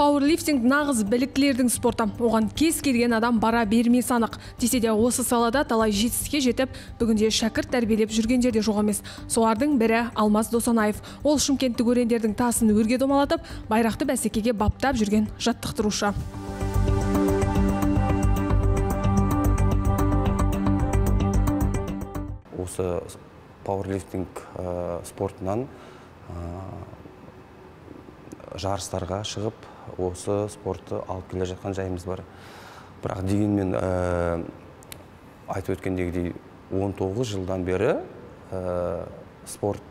Пауэрлифтинг нағыз біліктілердің спорты. Оған кез келген адам бара бермес анық. Десе де осы салада талай жетістікке жетіп, бүгінде шәкірт тәрбиелеп жүргендер де жоқ емес. Солардың бірі Алмаз Досанаев. Ол Шымкентті көргендердің тасын өрге домалатып, байрақты бәсекеге баптап жүрген жаттықтырушы. Осы пауэрлифтинг спортынан жарыстарға шығып, осы спортты алып келе жатқан жайымыз бар. Бірақ дегенмен айтып өткендегідей 19 жылдан бері спорт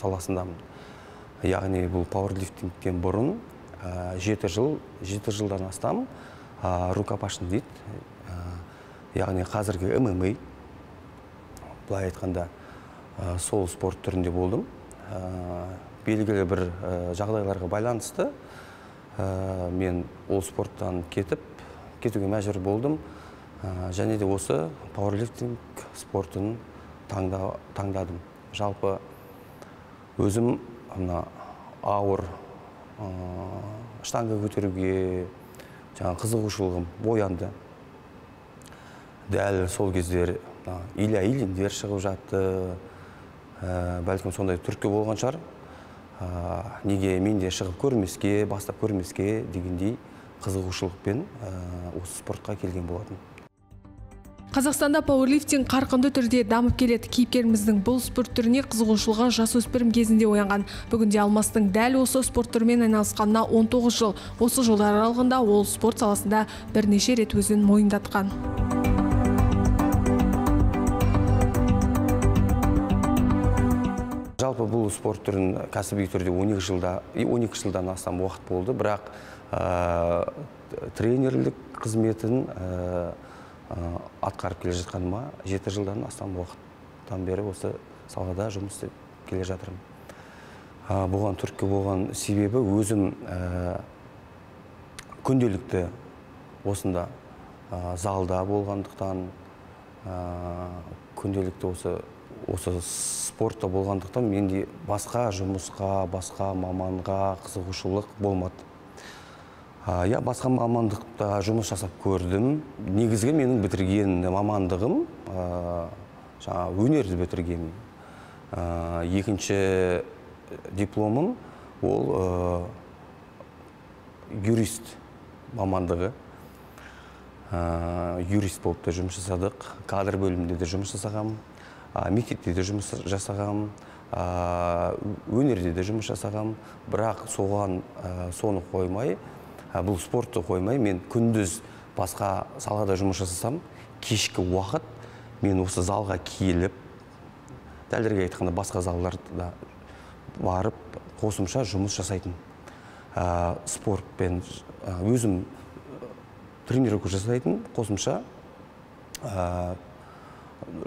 саласындамын. Яғни бұл пауэрлифтингтен бұрын 7 жылдан астам рукопашын дейді. Яғни қазіргі ММА, былай айтқанда, сол спорт түрінде болдым. Белгілі бір жағдайларға байланысты, мен ол спорттан кетуге мәжбүр болдым. Және де осы пауэрлифтинг спортын таңдадым. Жалпы өзім ауыр штанга көтеруге қызығушылығым оянды. Дәл сол кездер илиндер шығып жатты, бәлкім сондай түрткі болған шығар. Неге мен де шығып көрмеске, бастап көрмеске дегендей қызығушылықпен осы спортқа келген болатын. Қазақстанда пауэрлифтинг қарқынды түрде дамып келеді. Кейіпкеріміздің бұл спорт түріне қызығушылығы жасөспірім кезінде оянған. Бүгінде Алмастың дәл осы спорт түрімен айналысқанына 19 жыл. Осы жылдар аралығында ол спорт саласында бірнеше рет өзін мойындатқан. Жалпы бұл спорт түрін кәсіби түрде 12 жылдан астам уақыт болды, бірақ тренерлік қызметін атқарып келе жатқаныма 7 жылдан астам уақыттан бері осы салада жұмыс істеп келе жатырмын. Бұған түрткі болған себебі өзім күнделікті осында залда болғандықтан, күнделікті осы спортта болғандықтан менде басқа жұмысқа, басқа маманға қызығушылық болмады. Я басқа мамандықта жұмыс жасап көрдім. Негізгі менің бітірген мамандығым өнерді бітірген. Екінші дипломым ол юрист мамандығы. Юрист болып та жұмыс жасадық, кадр бөлімінде де жұмыс жасағам. Мектепте де жұмыс жасағам, өнерде де жұмыс жасағам, бірақ соны қоймай, бұл спортты қоймай, мен күндіз басқа салада жұмыс жасасам, кешкі уақыт мен осы залға келіп, дәлірге айтқанда басқа залдарда барып, қосымша жұмыс жасайтын. Спортпен өзім тренировка жасайтын, қосымша қосымша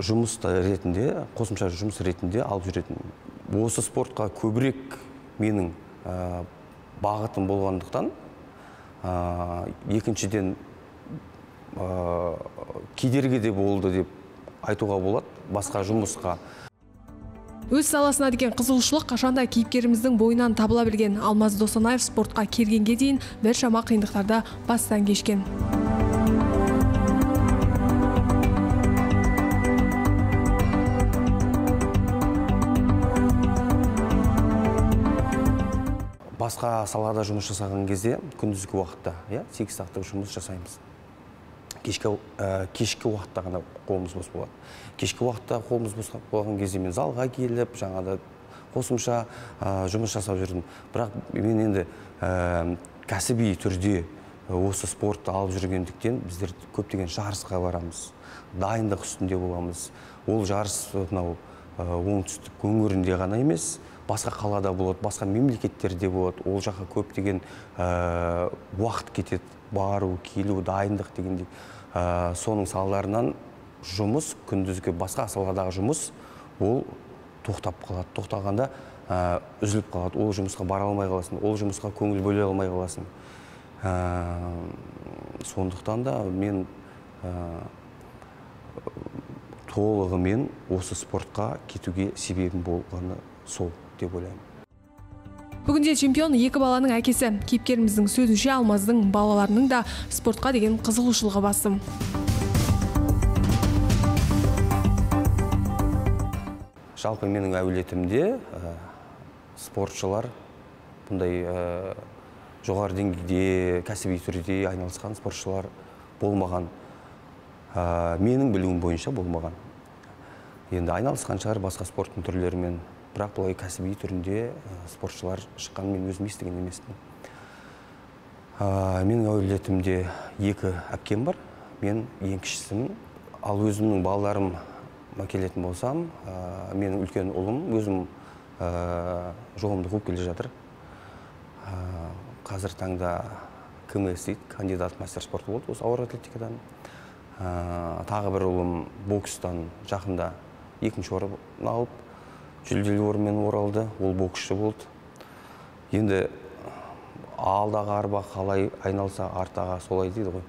жұмыс ретінде алып жүретін. Осы спортқа көбірек менің бағытым болғандықтан, екіншіден кедергі де болды деп айтуға болады, басқа жұмысқа. Өз саласына деген қызығушылық қашанда кейіпкеріміздің бойынан табыла білген. Алмаз Досанаев спортқа келгенге дейін біршама қиындықтарда бастан кешкен. Басқа салада жұмыс жасаған кезде күндізгі уақытта 8 сағаттық жұмыс жасаймыз. Кешкі уақытта ғана қолымыз бос болады. Кешкі уақытта қолымыз бос болған кезде мен залға келіп, жаңада қосымша жұмыс жасап жүрдім. Бірақ мен енді кәсіби түрде осы спортты алып жүргендіктен біздер көптеген жарысқа барамыз. Дайындық үстінде боламыз. Ол жарыс оңтүстік өңірінде ғана емес, басқа қалада болады, басқа мемлекеттерде болады, ол жаққа көптеген уақыт кетеді, бару, келу, дайындық дегендей. Соның салдарынан жұмыс, күндізгі басқа саладағы жұмыс, ол тоқтап қалады. Тоқтағанда үзіліп қалады, ол жұмысқа бара алмай қаласың, ол жұмысқа көңіл бөле алмай қаласың. Сондықтан да мен толығымен осы спортқа кетуге себебім болғаны сол деп ойлаймын. Бүгінде чемпион екі баланың әкесі. Кейіпкеріміздің сөзінше, Алмаздың балаларының да спортқа деген қызығушылығы басым. Жалпы менің әулетімде спортшылар бұндай жоғары деңгейде, кәсіби түрде айналысқан спортшылар болмаған. Менің білуім бойынша болмаған. Енді айналысқан шығар басқа спорттың түрлерімен, бірақ бұлай кәсіби түрінде спортшылар шыққан мен өзім естіген еместім. Менің әулетімде екі әпкем бар, мен ең кішісімін. Ал өзімнің балаларым келетін болсам, менің үлкен ұлым өзім жолымды қуып келе жатыр. Қазір таңда КМС, кандидат мастер спорты болды, осы ауыр атлетикадан. Тағы бір ұлым бокстан жақында екінші орын алып, жүлделі орынмен оралды, ол боксшы болды. Енді алдағы арба қалай айналса артаға солай дейді ғой.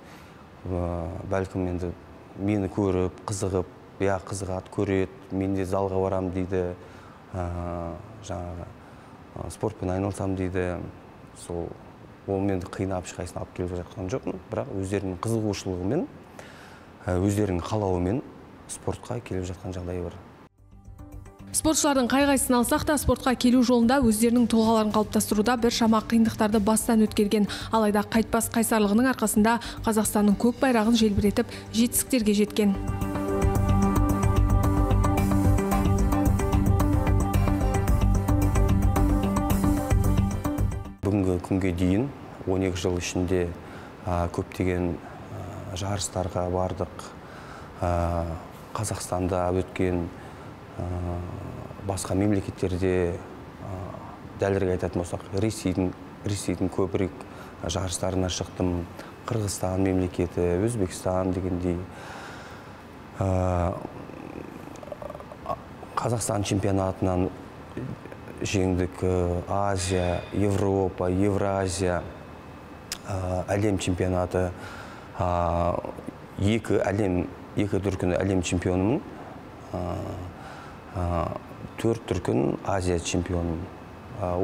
Бәлкім енді мені көріп, қызығып, я қызығат, көрет, мен де залға барам дейді, жаңағы спортпен айналсам дейді. Сол ол менді қиынап шыққайсын алып келіп жатқан жоқпын, бірақ өздерінің қызығушылығымен, өздерінің қалауымен спортқа келіп жатқан жағдай бар. Спортшылардың қай-қайсын алсақ та спортқа келу жолында өздерінің тұлғаларын қалыптастыруда бір шама қиындықтарды бастан өткерген. Алайда қайтпас қайсарлығының арқасында Қазақстанның көк байрағын желбіретіп жетістіктерге жеткен. Бүгінгі күнге дейін 12 жыл ішінде көптеген жарыстарға бардық, Қазақстанда өткен, басқа мемлекеттерде, дәлірек айтатын болсақ, Ресейдің көбірек жарыстарына шықтым, Қырғызстан мемлекеті, Өзбекстан дегендей. Қазақстан чемпионатынан жеңдік, Азия, Европа, Евразия, әлем чемпионаты. Екі дүркін әлем чемпионымын, төрт дүркін Азия чемпионымын.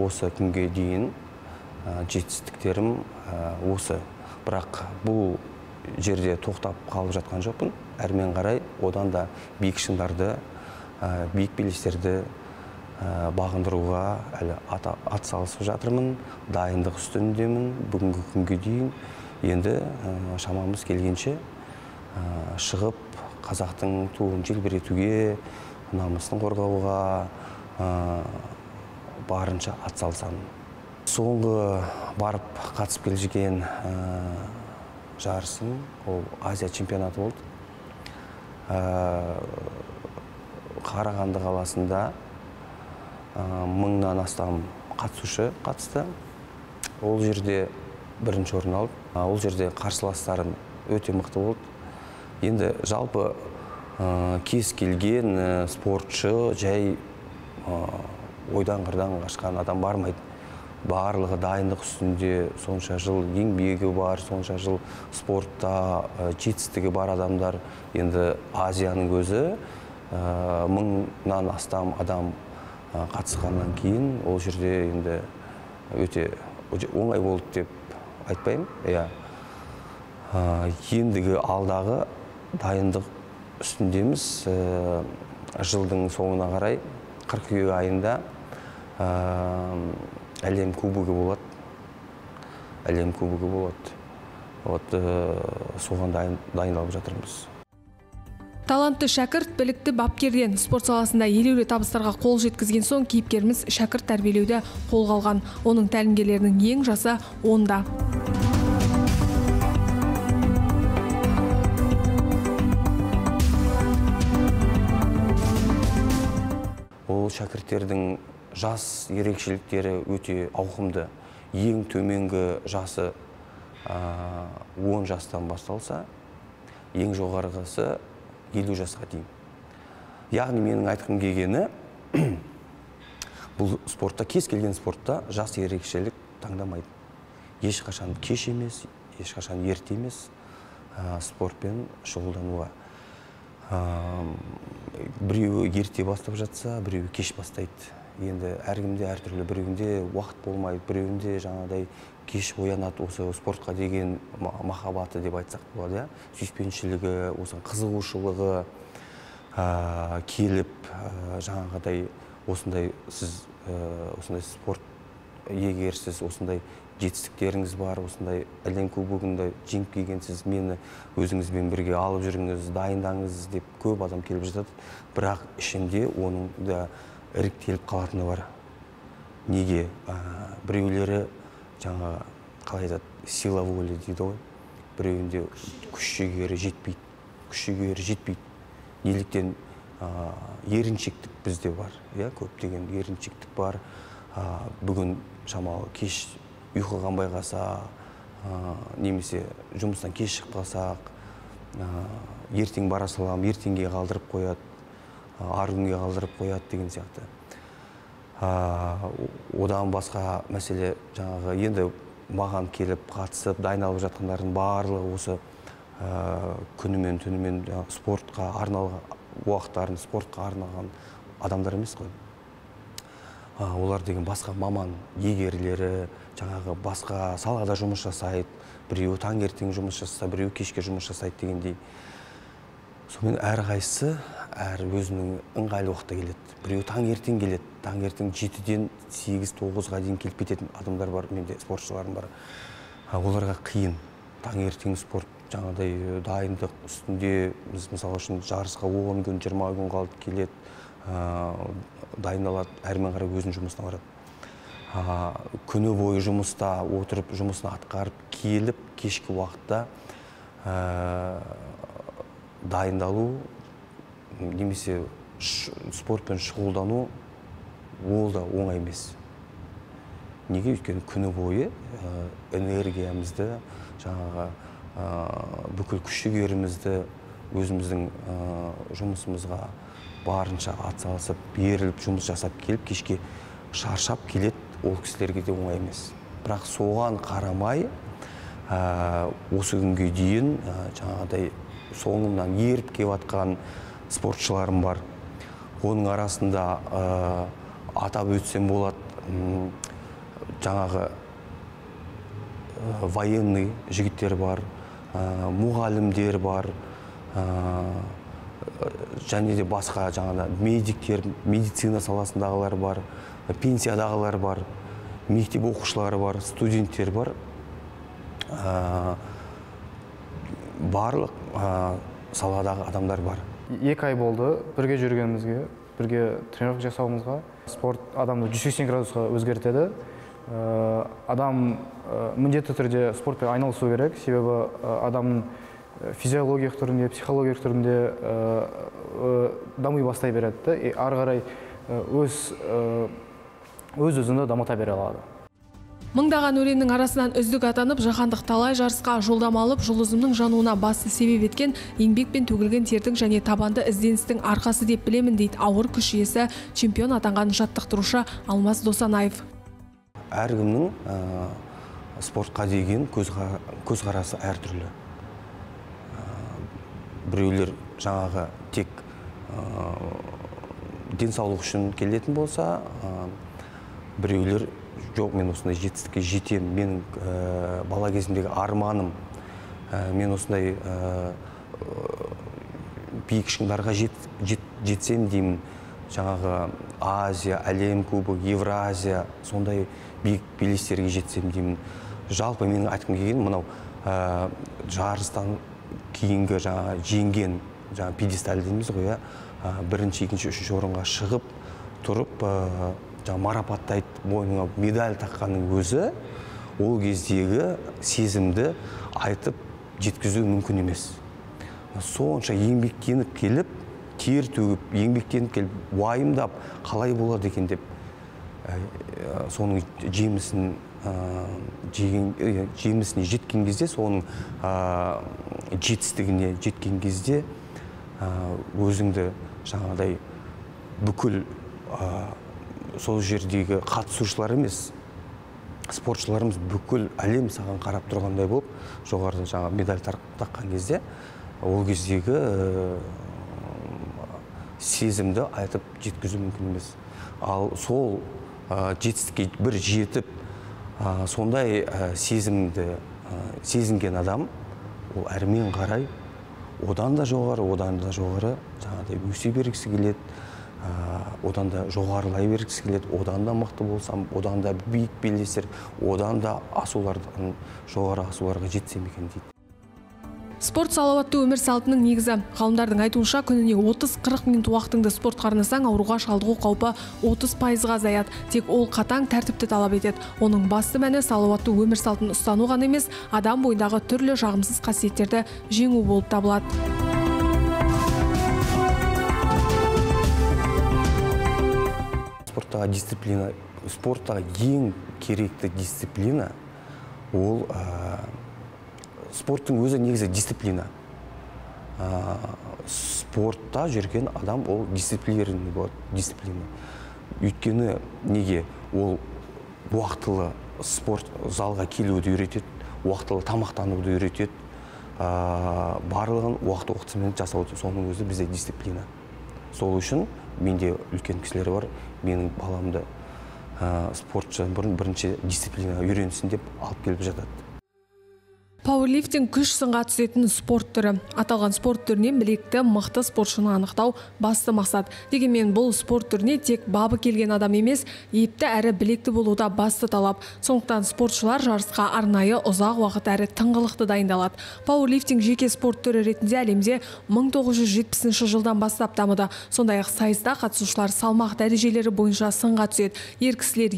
Осы күнге дейін жетістіктерім осы. Бірақ бұл жерде тоқтап қалып жатқан жоқпын. Әрмен қарай одан да биік шыңдарды, биік белестерді бағындыруға әлі атсалысып жатырмын. Дайындық үстіндемін бүгінгі күнге дейін. Енді шамамыз келгенше шығып, қазақтың туын желбіретуге, намысын қорғауға барынша атсалсам. Соңғы барып қатысып келген жарысым, ол Азия чемпионаты болды. Қарағанды қаласында 1000-нан астам қатысушы қатысты. Ол жерде бірінші орын алып, ол жерде қарсыластарым өте мықты болды. Енді жалпы кез келген спортшы жай ойдан-қырдан қашқан адам бармайды. Барлығы дайындық үстінде, сонша жыл еңбегі бар, сонша жыл спортта жетістігі бар адамдар. Енді Азияның өзі 1000-нан астам адам қатысқаннан кейін ол жерде енді өте оңай болды деп айтпаймын. Ендігі алдағы дайындық үстіндеміз. Жылдың соңына қарай, қыркүйек айында әлем кубогі болады. Соған дайындалып жатырмыз. Талантты шәкірт, білікті бапкерден. Спорт саласында елеулі табыстарға қол жеткізген соң кейіпкеріміз шәкірт тәрбиелеуді қолға алған. Оның тәлімгерлерінің ең жасы 10-да. Ол шәкірттердің жас ерекшеліктері өте ауқымды. Ең төменгі жасы 10 жастан басталса, ең жоғарғысы 50 жасқа дейін. Яғни менің айтқым келгені, бұл спортта, кез келген спортта жас ерекшелік таңдамайды. Ешқашан кеш емес, ешқашан ерте емес спортпен шұғылдануға. Біреуі ерте бастап жатса, біреуі кеш бастайды. енді әркімде әртүрлі, біреуінде уақыт болмайды, біреуінде жаңадай кеш оянады, осы спортқа деген махаббаты деп айтсақ болады, иә, сүйіспеншілігі, осы қызығушылығы келіп жаңағыдай осындай сіз осындай спорт егерсіз, осындай жетістіктеріңіз бар, осындай әлем кубогында жеңіп келгенсіз, мені өзіңізбен бірге алып жүріңіз, дайындаңыз деп көп адам келіп жатады, бірақ ішінде оның да іріктеліп қалатыны бар. Неге? Біреулері жаңа қалай айтады, сила воли дейді ғой, біреуінде күш-жігері жетпейді. Неліктен еріншектік бізде бар, иә, көптеген еріншектік бар. Бүгін шамалы кеш ұйқыған байғаса, немесе жұмыстан кеш шықпа қалсақ, ертең бара салам, ертеңге қалдырып қояды, арғынге қалдырып қояды деген сияқты. Одан басқа мәселе жаңағы, енді маған келіп қатысып, дайындалып жатқандардың барлығы осы күнімен, түнімен спортқа арналған, уақыттарын спортқа арналған адамдар емес қой. Олар деген басқа маман егерлері, жаңағы басқа салада жұмыс жасайды, біреу таңертең жұмыс жасаса, біреу кешке жұмыс жасайды дегендей. Сонымен әр қайсысы әр өзінің ыңғайлы уақытта келеді. Біреу таңертең келеді, таңертең 7-ден 8-9-ға дейін келіп кететін адамдар бар, менде спортшыларым бар. Оларға қиын. Таңертең спорт жаңағыдай дайындық үстінде, мысалы үшін жарысқа 10 күн, 20 күн қалып келеді, дайындалады, әрмен қарай өзінің жұмысына барады. Күні бойы жұмыста отырып, жұмысын атқарып, келіп, кешкі уақытта дайындалу, немесе спортпен шұғылдану, ол да оңай емес. Неге? Өйткені күні бойы энергиямызды, жаңағы бүкіл күш-жігерімізді өзіміздің жұмысымызға барынша атсалысып, беріліп, жұмыс жасап келіп, кешке шаршап келеді, ол кісілерге де оңай емес. Бірақ соған қарамай, осы күнге дейін жаңағыдай соңымнан еріп келатқан спортшыларым бар. Оның арасында атап өтсем болады, жаңағы военный жігіттер бар, мұғалімдер бар, және де басқа жаңада медиктер, медицина саласындағылар бар, пенсиядағылар бар, мектеп оқушылары бар, студенттер бар. Барлық саладағы адамдар бар. 2 ай болды бірге жүргенімізге, бірге тренировка жасауымызға. Спорт адамды 180 градусқа өзгертеді. Адам міндетті түрде спортпен айналысу керек, себебі адамның физиологиялық түрінде, психологиялық түрінде дами бастай береді, и ары қарай өз-өзінді дамыта бере алады. Мыңдаған өреннің арасынан үздік атанып, жаһандық талай жарысқа жолдама алып, жұлдызымның жануына басты себеп еткен еңбек пен төгілген тердің және табанды ізденістің арқасы деп білемін дейді ауыр күш иесі, чемпион атанған жаттықтырушы Алмаз Досанаев. Әркімнің спортқа деген көзқарасы әртүрлі. Біреулер жаңағы тек денсаулық үшін келетін болса, біреулер жоқ, мен осындай жетістікке жетем, менің бала кезімдегі арманым, мен осындай биік шыңдарға жетсем деймін, жаңағы Азия, әлем кубы, Евразия, сондай биік белестерге жетсем деймін. Жалпы менің айтқым келген мынау жарыстан кейінгі жаңа жеңген, жаңа пьедестал дейміз ғой, бірінші, екінші, үшінші орынға шығып тұрып марапаттайды, мойныңа медаль таққанның өзі, ол кездегі сезімді айтып жеткізу мүмкін емес. Сонша еңбектеніп келіп, тер төгіп, еңбектеніп келіп, уайымдап, қалай болады екен деп, соның жемісіне жеткен кезде, соның жетістігіне жеткен кезде, өзіңді жаңадай бүкіл сол жердегі қатысушылар емес, спортшыларымыз бүкіл әлем саған қарап тұрғандай болып, жоғарыдан жаңа медаль таққан кезде, ол кездегі сезімді айтып жеткізу мүмкін емес. Ал сол жетістікке бір жетіп, сондай сезінген адам, ол әрмен қарай, одан да жоғары, жаңағыдай өсе бергісі келеді, одан да жоғарылай бергісі келеді, одан да мықты болсам, одан да биік белдесер, одан да асулардан жоғары асуларға жетсем екен дейді. Спорт салауатты өмір салтының негізі. Ғалымдардың айтуынша, күніне 30-40 минут уақытыңды спорт қарнасаң, ауруға шалдығу қаупі 30%-ға заяды. Тек ол қатаң тәртіпті талап етеді. Оның басты мәні салауатты өмір салтын ұстану ғана емес, адам бойындағы түрлі жағымсыз қасиеттерді жеңу болып табылады. Спорттағы ең керекті дисциплина ол спорттың өзі негізі дисциплина. Спортта жүрген адам ол дисциплинированный болады, дисциплина. Өйткені неге? Ол уақытылы спорт залға келуді үйретеді, уақытылы тамақтануды үйретеді, барлығын уақытымен жасауды. Соның өзі бізде дисциплина. Сол үшін менде үлкен кісілер бар, менің баламды спортшы бірінші дисциплина үйренсін деп алып келіп жатады. Пауэрлифтинг күш сынға түсетін спорт түрі. Аталған спорт түрінен білекті, мықты спортшыны анықтау басты мақсат. Дегенмен бұл спорт түріне тек бабы келген адам емес, епті әрі білекті болуда басты талап. Сондықтан спортшылар жарысқа арнайы ұзақ уақыт әрі тыңғылықты дайындалады. Пауэрлифтинг жеке спорт түрі ретінде әлемде 1970 жылдан бастап дамыды. Сондай-ақ сайыста қатысушылар салмақ дәрежелері бойынша сынға түседі. Ер кісілер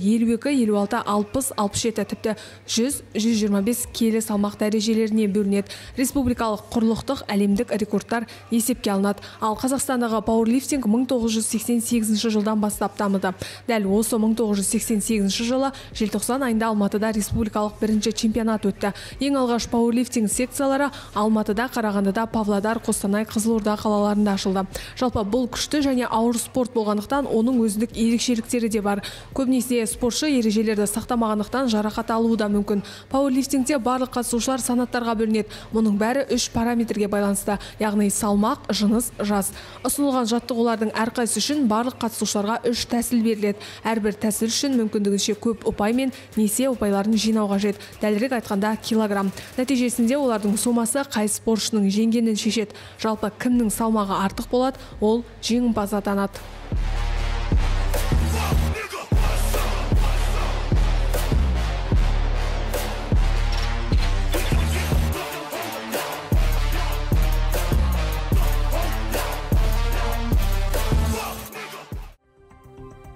52, 56, 67 тіпті 100, 125 келі салмақ дәрежелері желеріне бөлінеді. Республикалық құрлықтық әлемдік рекордтар есепке алынады. Ал Қазақстандағы пауэрлифтинг 1988 жылдан бастап дамыды. Дәл осы 1988 жылы желтоқсан айында Алматыда республикалық бірінші чемпионат өтті. Ең алғаш пауэрлифтинг секциялары Алматыда, Қарағандыда, Павлодар, Қостанай, Қызылорда қалаларында ашылды. Жалпы бұл күшті және ауыр спорт болғандықтан оның өзіндік ерекшеліктері де бар. Көбінесе спортшы ережелерді сақтамағандықтан жарақат алуы да мүмкін. Пауэрлифтингте барлық қатысушылар санаттарға бөлінеді. Мұның бәрі 3 параметрге байланысты, яғни салмақ, жыныс, жас. Ұсынылған жаттығулардың әрқайсысы үшін барлық қатысушыларға 3 тәсіл беріледі. Әрбір тәсіл үшін мүмкіндігінше көп ұпай мен несие ұпайларын жинау қажет. Дәлірек айтқанда килограмм. Нәтижесінде олардың сомасы қай спортшының жеңгенін шешеді. Жалпы кімнің салмағы артық болады, ол жеңімпаз атанады.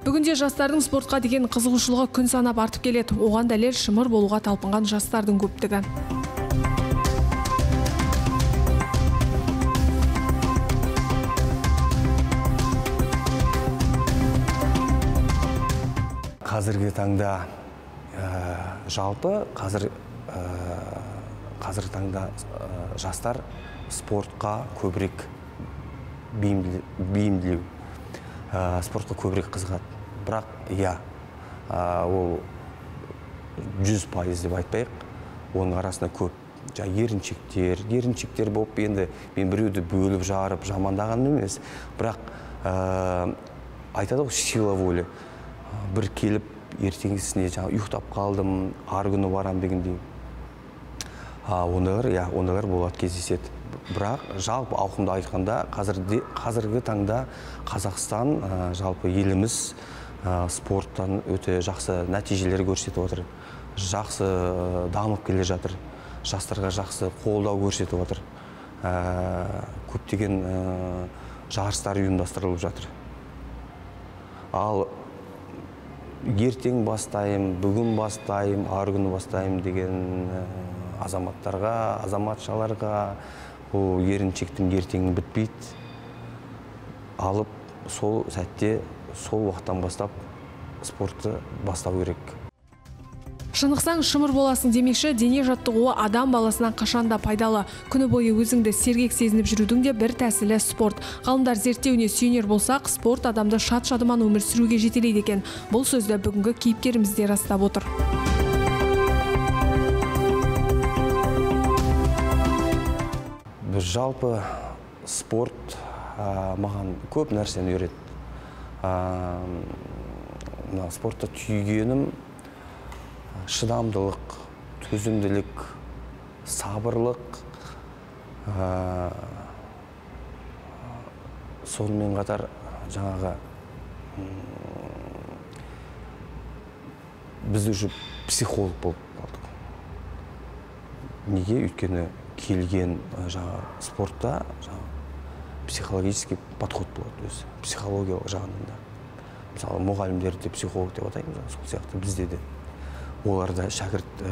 Бүгінде жастардың спортқа деген қызығушылығы күн санап артып келеді. Оған дәлел шымыр болуға талпынған жастардың көптігі. Қазіргі таңда жалпы, қазіргі таңда жастар спортқа көбірек бейімділеу, спортқа көбірек қызығады. Бірақ, ол 100% деп айтпайық, оның арасында көп еріншектер болып, енді мен біреуді бөліп жарып, жамандаған емес. Бірақ, айтады ғой, сила волі. Бір келіп, ертеңгісіне ұйықтап қалдым, арғы күні барам дегендей. Ондайлар болады, кездеседі. Бірақ, жалпы ауқымда айтқанда, қазіргі таңда Қазақстан, жалпы еліміз, спорттан өте жақсы нәтижелер көрсетіп отыр. Жақсы дамып келе жатыр. Жастарға жақсы қолдау көрсетіп отыр. Көптеген жарыстар ұйымдастырылып жатыр. Ал ертең бастайым, бүгін бастайым, арғы күні бастайым деген азаматтарға, азаматшаларға ол еріншектің ертеңі бітпейді. Алып сол сәтте, сол уақыттан бастап спортты бастау керек. Шынықсаң шымыр боласын демекші, дене жаттығуы адам баласынан қашанда пайдалы. Күні бойы өзіңді сергек сезініп жүрудің де бір тәсілі спорт. Ғалымдар зерттеуіне сүйенер болсақ, спорт адамды шат-шадыман өмір сүруге жетелейді екен. Бұл сөзді бүгінгі кейіпкеріміз де растап отыр. Жалпы спорт маған көп нәрсені үйретті. Мына спортта түйгенім шыдамдылық, төзімділік, сабырлық. Сонымен қатар жаңағы біз уже психолог болып қалдық. Неге? Өйткені келген спортта психологический подход болады өзі, психологиялық жағында. Мысалы, мұғалімдерді психолог деп атаймыз, сол сияқты бізде де. Оларда шәкірт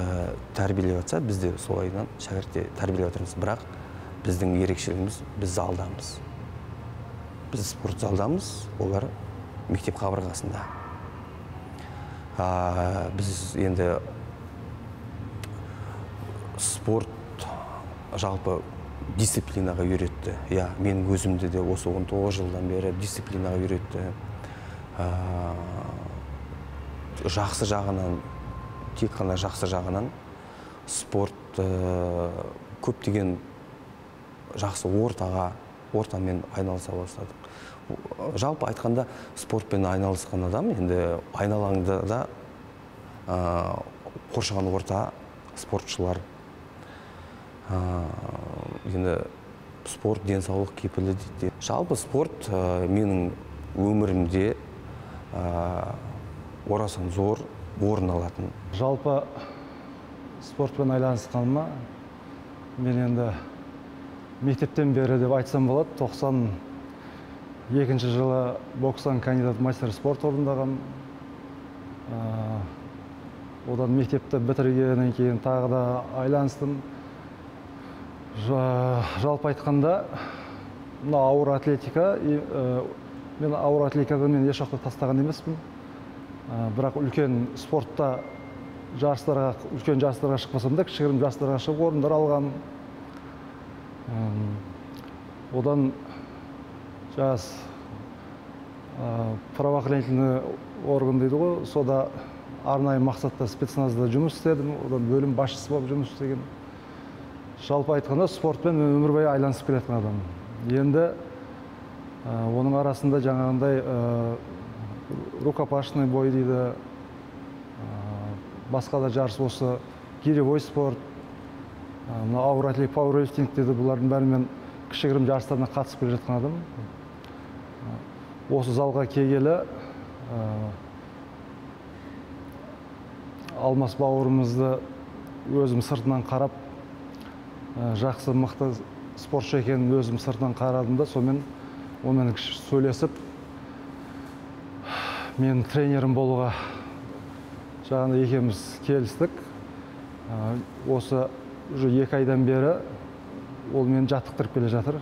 тәрбиелеп жатса, бізде солайынан шәкіртте тәрбиелеп жатырмыз, бірақ біздің ерекшелігіміз біз залдамыз. Біз спорт залдамыз, олар мектеп қабырғасында. Біз енді спорт жалпы дисциплинаға үйретті. Мен өзімді де осы 19 жылдан бері дисциплинаға үйретті. Жақсы жағынан, тек қана жақсы жағынан спорт көптеген жақсы ортамен айналыса бастадық. Жалпы айтқанда спортпен айналысқан адам, енді айналаңда да қоршаған орта спортшылар. Спорт денсаулық кепілі дейді. Жалпы спорт менің өмірімде орасан зор орын алатын. Жалпы спортпен айланысқаныма мен енді мектептен бері деп айтсам болады. 92 жылы бокстан кандидат мастер спорт орындаған. Одан мектепті бітіргеннен кейін тағы да айланыстым. Жалпы айтқанда, ауыр атлетика, мен ауыр атлетикадан мен ешқашан тастаған емеспін. Бірақ үлкен спортта үлкен жарыстарға шықпасам да, кішігірім жарыстарға шығып орындар алған. Одан жас правоохранительный орган дейді ғой, сода арнайы мақсатта спецназда жұмыс істедім, одан бөлім басшысы болып жұмыс істеген. Жалпы айтқанда, спортпен өмір бойы айланысып келетін адам. Енді оның арасында жаңағындай рукопашный бой дейді, басқа да жарыс осы гиревой спорт, ауыр атлетика, пауэрлифтинг дейді, бұлардың бәрімен кішігірім жарыстарына қатысып келе жатқан адам. Осы залға келгелі Алмаз бауырымызды өзім сыртынан қарап, жақсы мықты спортшы екенін өзім сыртынан қарадым да, сонымен онымен сөйлесіп, мен тренерім болуға жағында екеуміз келістік. Осы екі айдан бері ол мені жаттықтырып келе жатыр.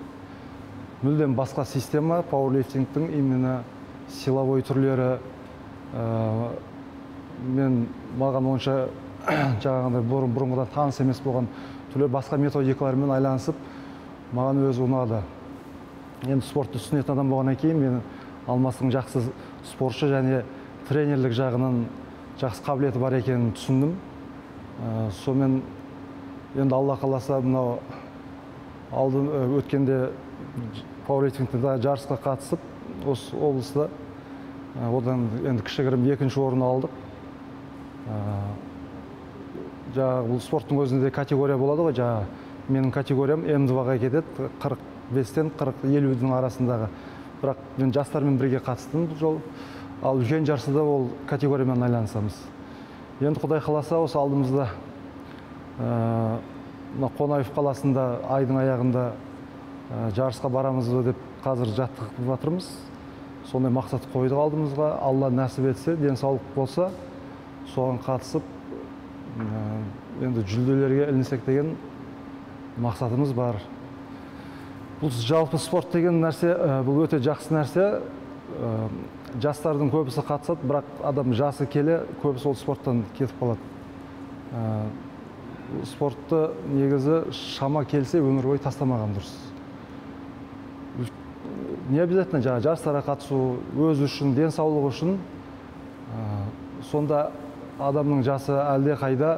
Мүлдем басқа система, пауэрлифтингтің именно силовой түрлері. Маған онша жағында бұрынғыдан таныс емес болған түрлі басқа методикалармен айланысып, маған өзі ұнады. Енді спортты түсінетін адам болғаннан кейін, мен Алмаздың жақсы спортшы және тренерлік жағынан жақсы қабілеті бар екенін түсіндім. Сонымен енді Алла қаласа, мынау өткенде пауэрлифтингте жарысқа қатысып, осы облыста одан енді кішігірім екінші орын алдық. Бұл спорттың өзінде категория болады ғой, менің категориям М2-ға кетеді, 45-тен 40-50-дің арасындағы. Бірақ мен жастармен бірге қатыстым бұл жол, ал үлкен жарысыда ол категориямен айланысамыз. Енді Құдай қаласа, осы алдымызда Қонаев қаласында айдың аяғында жарысқа барамыз деп қазір жаттығып жатырмыз. Сондай мақсат қойдық алдымызға, Алла нәсіп етсе, денсаулық болса, соған қатысып, енді жүлделерге ілінсек деген мақсатымыз бар. Бұл жалпы спорт деген нәрсе, бұл өте жақсы нәрсе. Жастардың көбісі қатысады, бірақ адам жасы келе, көбісі ол спорттан кетіп қалады. Спортты негізі шама келсе, өмір бойы тастамаған дұрыс. Не обязательно жарыстарға қатысу, өз үшін, денсаулық үшін. Сонда адамның жасы әлде қайда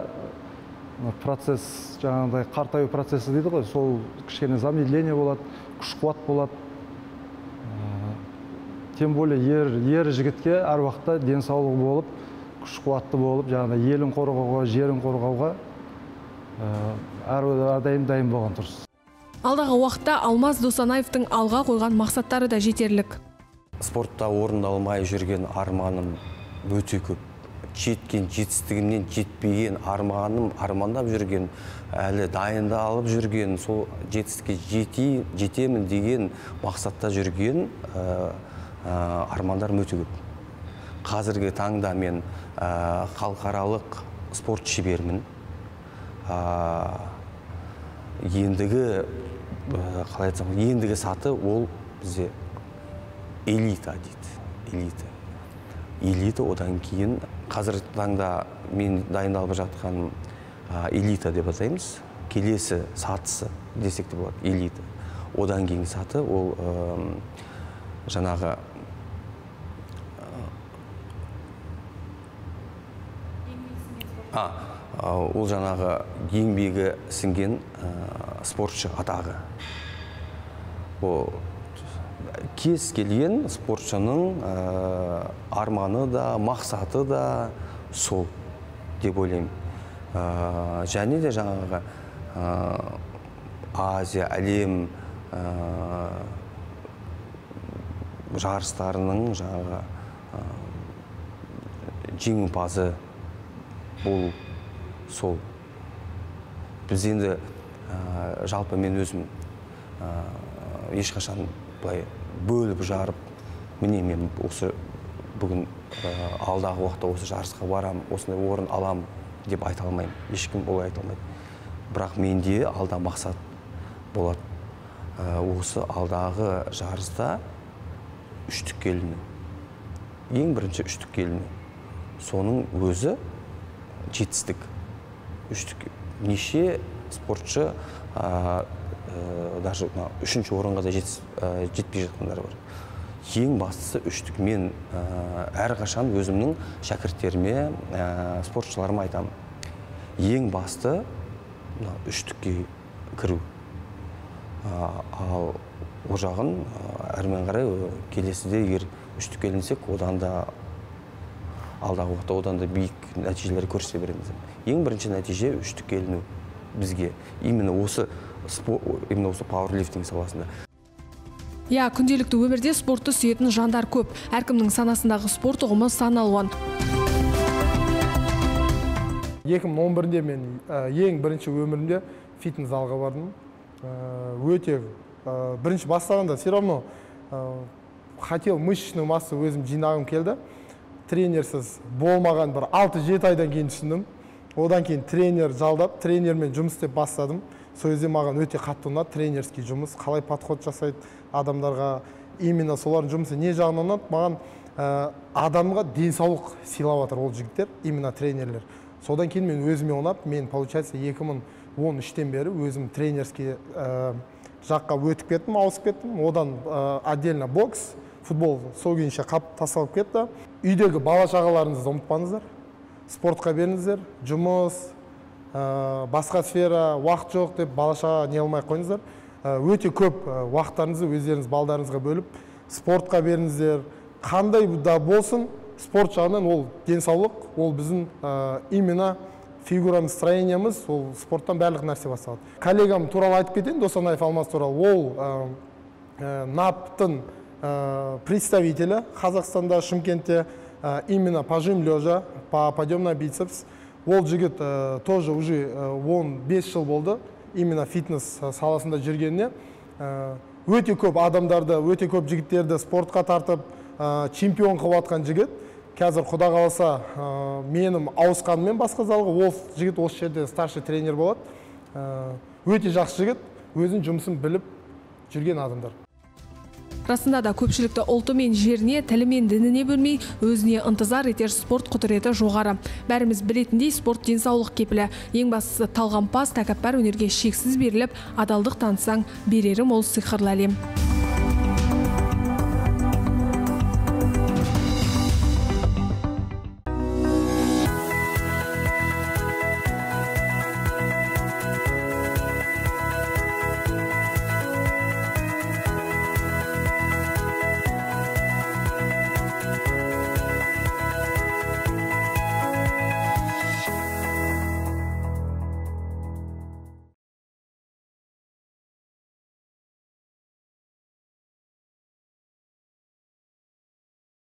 процесс, жаңағыдай қартаю процесі дейді ғой, сол кішкене замедление болады, күш қуат болады. тем более ер жігітке әруақытта денсаулығы болып, күш қуатты болып, жаңағыдай елін қорғауға, жерін қорғауға әрдайым дайын болған тұрсыз. Алдағы уақытта Алмаз Досанаевтың алға қойған мақсаттары да жетерлік. Спортта орындалмай жүрген арманым өте көп. Жеткен жетістігімнен жетпеген арманым, армандап жүрген, әлі дайында алып жүрген, сол жетістікке жетемін деген мақсатта жүрген армандар өте көп. Қазіргі таңда мен халықаралық спорт шеберімін. Ендігі саты ол бізде элита дейді. Элита одан кейін қазір таңда мен дайындалып жатқан элита деп атаймыз. Келесі сатысы десек те болады элита. Одан кейін саты ол жаңағы ол жаңағы еңбегі сіңген спортшы атағы. Кез келген спортшының арманы да, мақсаты да сол деп ойлаймын. Және де жаңағы Азия, әлем жарыстарының жаңағы жеңімпазы болу. Сол. Біз енді жалпы мен өзім ешқашан бөліп жарып, міне мен осы бүгін алдағы уақытта осы жарысқа барам, осындай орын алам деп айта алмаймын. Ешкім олай айта алмайды. Бірақ менде алда мақсат болады. Осы алдағы жарыста үштікке іліну. Ең бірінші үштікке іліну. Соның өзі жетістік. Неше спортшы даже үшінші орынға да жетпей жатқандар бар. Ең бастысы үштікмен әрқашан өзімнің шәкірттеріме, спортшыларыма айтамын. Ең басты үштікке кіру. Ал ол жағын әрмен қарай келесіде егер үштікке ілінсек, одан да алдағы уақытта одан да биік нәтижелер көрсете береміз. Ең бірінші нәтиже үштікке іліну бізге. Именно осы пауэрлифтинг саласында. Я, күнделікті өмірде спортты сүйетін жандар көп. Әркімнің санасындағы спорт ұғымы сан алуан. 2011-де мен ең бірінші өмірімде фитнес-залға бардым. Өте бірінші бастағанда все равно хотел мышечную массу өзім жинағым келді. Тренерсіз болмаған бір 6-7 айдан кейін түсіндім. Одан кейін тренер жалдап, тренермен жұмыс істеп бастадым. Сол кезде маған өте қатты ұнады тренерский жұмыс, қалай подход жасайды адамдарға, именно солардың жұмысы не жағынан ұнады. Маған адамға денсаулық сыйлап жатыр ол жігіттер, именно тренерлер. Содан кейін мен өзіме ұнап, мен получается 2013-тен бері өзім тренерский жаққа өтіп кеттім, ауысып кеттім. Одан отдельно бокс, футбол сол күйінше қап тасталып кетті. Үйдегі бала шағаларыңызды ұмытпаңыздар, спортқа беріңіздер, жұмыс, басқа сфера, уақыт жоқ деп бала шаға не алмай қойыңыздар. Өте көп уақыттарыңызды өздеріңіз балдарыңызға бөліп, спортқа беріңіздер. Қандай да болсын, спорт жағынан ол денсаулық, ол біздің именно фигурамыз, строениямыз, ол спорттан барлық нәрсе басталады. Коллегам Турал Айтыппетен, Досанаев Алмаз Турал, ол НАП-тың представителі Қазақстанда, Шымкентте, именно пожим лежа, подъем на бицепс. Ол жігіт тоже уже 15 жыл болды, именно фитнес саласында жүргеніне. Өте көп адамдарды, өте көп жігіттерді спортқа тартып, чемпион қылатқан жігіт. Қазір Құда қаласа менің ауысқанымен басқа залғы, ол жігіт осы жерде старший тренер болады. Өте жақсы жігіт, өзінің жұмысын біліп жүрген адамдар. Расында да көпшілікті ұлты мен жеріне, тілі мен дініне бөлмей, өзіне ынтызар етер спорт құдіреті жоғары. Бәріміз білетіндей спорт денсаулық кепілі. Ең бастысы талғампаз, тәкаппар өнерге шексіз беріліп, адалдық танысаң берерім ол сиқырлы әлем.